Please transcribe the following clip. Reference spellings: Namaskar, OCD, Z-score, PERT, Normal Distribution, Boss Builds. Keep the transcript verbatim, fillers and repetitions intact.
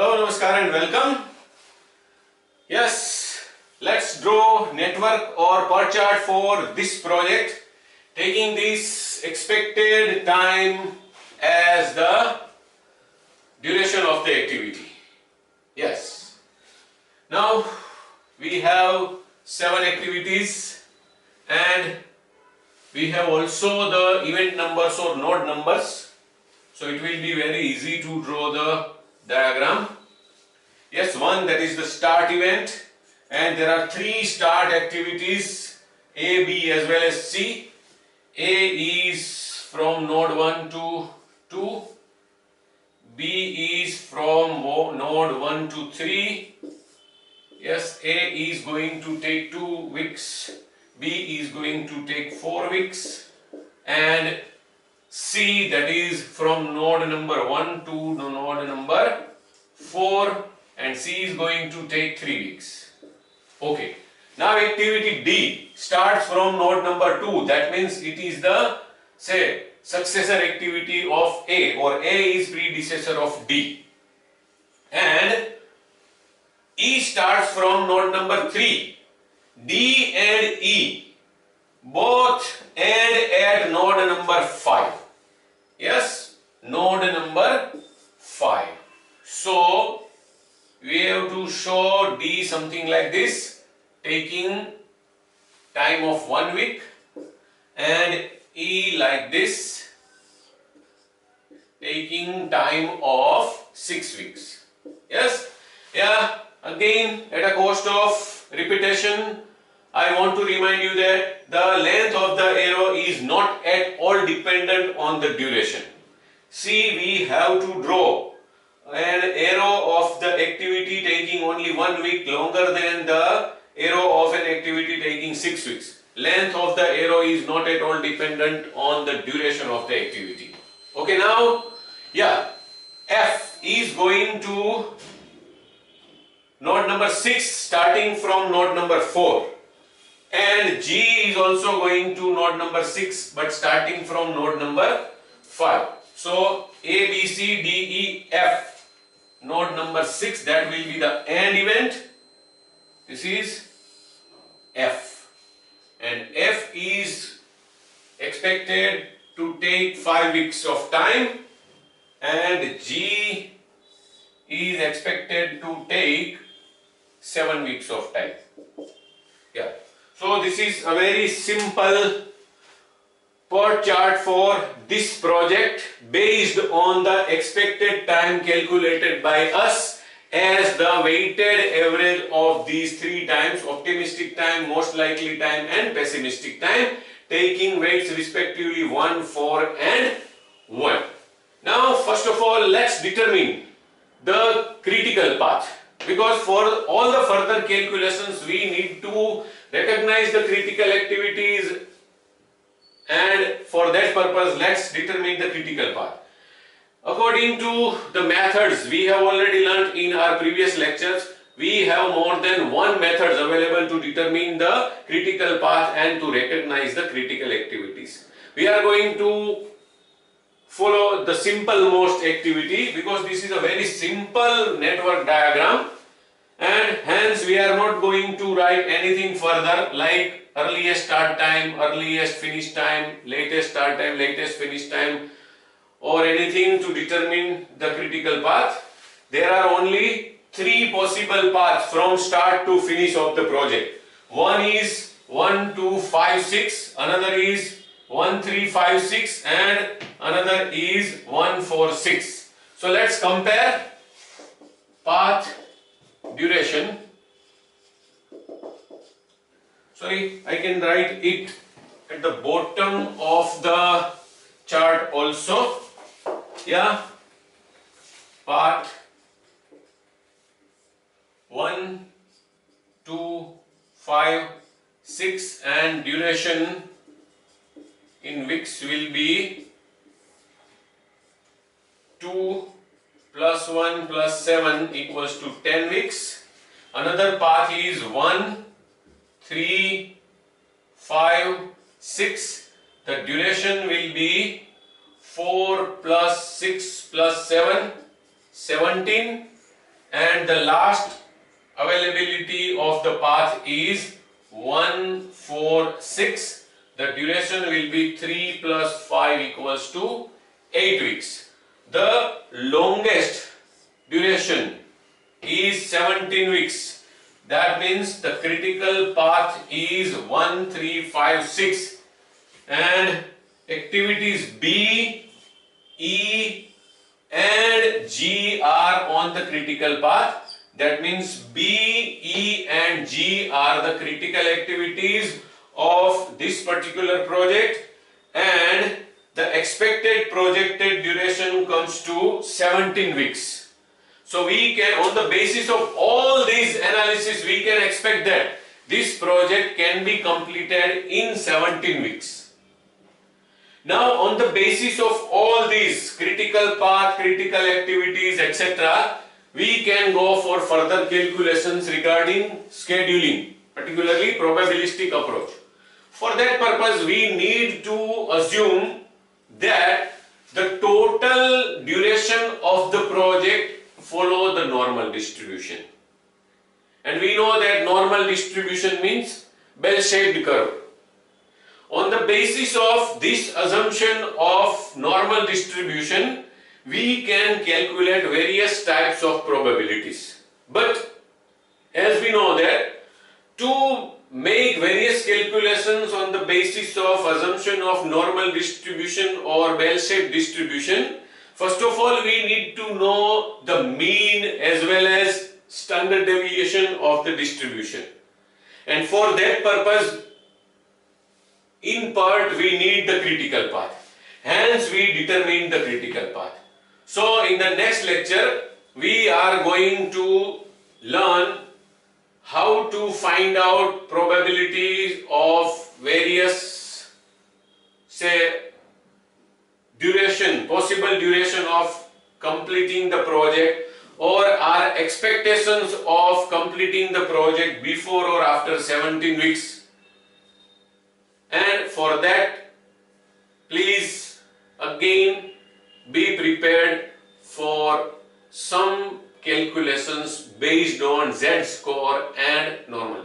Hello, Namaskar and welcome. Yes, let's draw network or PERT chart for this project, taking this expected time as the duration of the activity. Yes. Now we have seven activities and we have also the event numbers or node numbers. So it will be very easy to draw the diagram. Yes, one, that is the start event, and there are three start activities, A, B as well as C. A is from node one to two, B is from node one to three. Yes, A is going to take two weeks, B is going to take four weeks, and C, that is from node number one to node number four, and C is going to take three weeks. Okay. Now activity D starts from node number two. That means it is the, say, successor activity of A, or A is predecessor of D. And E starts from node number three. D and E both end at node number five. Yes, node number five. So we have to show D something like this, taking time of one week, and E like this, taking time of six weeks. Yes, yeah, again at a cost of repetition, I want to remind you that the length of the arrow is not at all dependent on the duration. See, we have to draw an arrow of the activity taking only one week longer than the arrow of an activity taking six weeks. Length of the arrow is not at all dependent on the duration of the activity. Okay, now, yeah, F is going to node number six starting from node number four. And G is also going to node number six but starting from node number five. So A, B, C, D, E, F. Node number six, that will be the end event. This is F, and F is expected to take five weeks of time, and G is expected to take seven weeks of time. Yeah. So this is a very simple PERT chart for this project based on the expected time calculated by us as the weighted average of these three times: optimistic time, most likely time and pessimistic time, taking weights respectively one, four and one. Now first of all, let's determine the critical path, because for all the further calculations we need to recognize the critical activities, and for that purpose let's determine the critical path. According to the methods we have already learnt in our previous lectures, we have more than one method available to determine the critical path and to recognize the critical activities. We are going to follow the simple most activity because this is a very simple network diagram, and hence we are not going to write anything further like earliest start time, earliest finish time, latest start time, latest finish time, or anything to determine the critical path. There are only three possible paths from start to finish of the project. One is one, two, five, six, another is one, three, five, six, and another is one, four, six. So let's compare path duration. Sorry, I can write it at the bottom of the chart also. Yeah, part one, two, five, six, and duration in weeks will be two plus one plus seven equals to ten weeks. Another path is one, three, five, six, the duration will be four plus six plus seven, seventeen, and the last availability of the path is one, four, six. The duration will be three plus five equals to eight weeks. The longest duration is seventeen weeks. That means the critical path is one, three, five, six, and activities B, E and G are on the critical path. That means B, E and G are the critical activities of this particular project, and the expected projected duration comes to seventeen weeks. So we can, on the basis of all these analysis, we can expect that this project can be completed in seventeen weeks. Now on the basis of all these critical path, critical activities, et cetera, we can go for further calculations regarding scheduling, particularly probabilistic approach. For that purpose, we need to assume that the total duration of the project follow the normal distribution. And we know that normal distribution means bell-shaped curve. On the basis of this assumption of normal distribution, we can calculate various types of probabilities. But as we know that to make various calculations on the basis of assumption of normal distribution or bell-shaped distribution, first of all we need to know the mean as well as standard deviation of the distribution. And for that purpose, in PERT we need the critical path. Hence we determine the critical path. So in the next lecture, we are going to learn how to find out probabilities of various, say, duration, possible duration of completing the project, or our expectations of completing the project before or after seventeen weeks. And for that, please again, be prepared for some calculations based on Z score and normal.